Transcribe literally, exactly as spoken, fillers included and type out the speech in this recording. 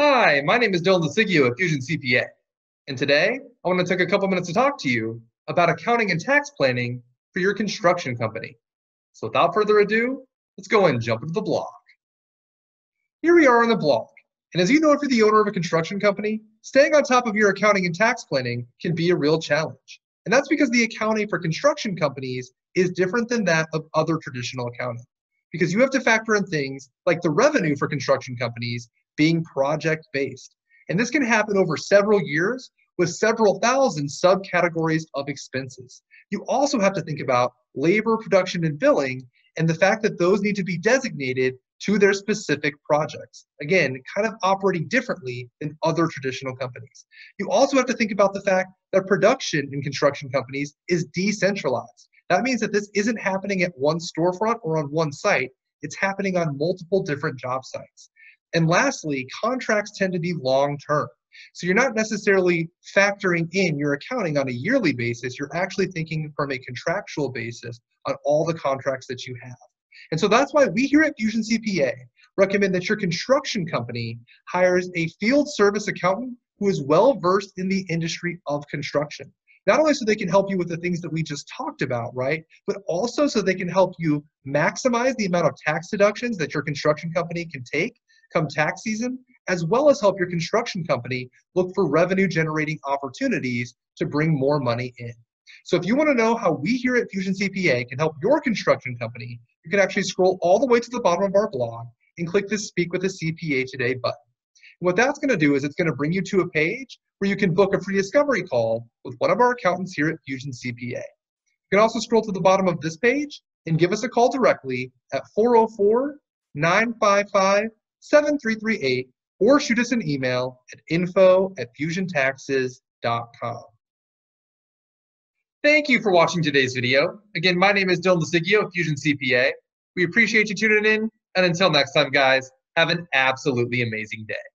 Hi, my name is Dylan DeCiglio at Fusion C P A, and today I want to take a couple minutes to talk to you about accounting and tax planning for your construction company. So without further ado, let's go and jump into the blog. Here we are on the blog, and as you know, if you're the owner of a construction company, staying on top of your accounting and tax planning can be a real challenge. And that's because the accounting for construction companies is different than that of other traditional accounting, because you have to factor in things like the revenue for construction companies being project-based. And this can happen over several years with several thousand subcategories of expenses. You also have to think about labor, production, and billing, and the fact that those need to be designated to their specific projects. Again, kind of operating differently than other traditional companies. You also have to think about the fact that production in construction companies is decentralized. That means that this isn't happening at one storefront or on one site. It's happening on multiple different job sites. And lastly, contracts tend to be long-term. So you're not necessarily factoring in your accounting on a yearly basis. You're actually thinking from a contractual basis on all the contracts that you have. And so that's why we here at Fusion C P A recommend that your construction company hires a field service accountant who is well-versed in the industry of construction. Not only so they can help you with the things that we just talked about, right, but also so they can help you maximize the amount of tax deductions that your construction company can take come tax season, as well as help your construction company look for revenue-generating opportunities to bring more money in. So if you want to know how we here at Fusion C P A can help your construction company, you can actually scroll all the way to the bottom of our blog and click this Speak with a C P A Today button. And what that's going to do is it's going to bring you to a page where you can book a free discovery call with one of our accountants here at Fusion C P A. You can also scroll to the bottom of this page and give us a call directly at four oh four, nine five five, seven three three eight or shoot us an email at info at fusion taxes dot com. Thank you for watching today's video. Again, my name is Dylan DeCiglio of Fusion C P A. We appreciate you tuning in, and until next time, guys, have an absolutely amazing day.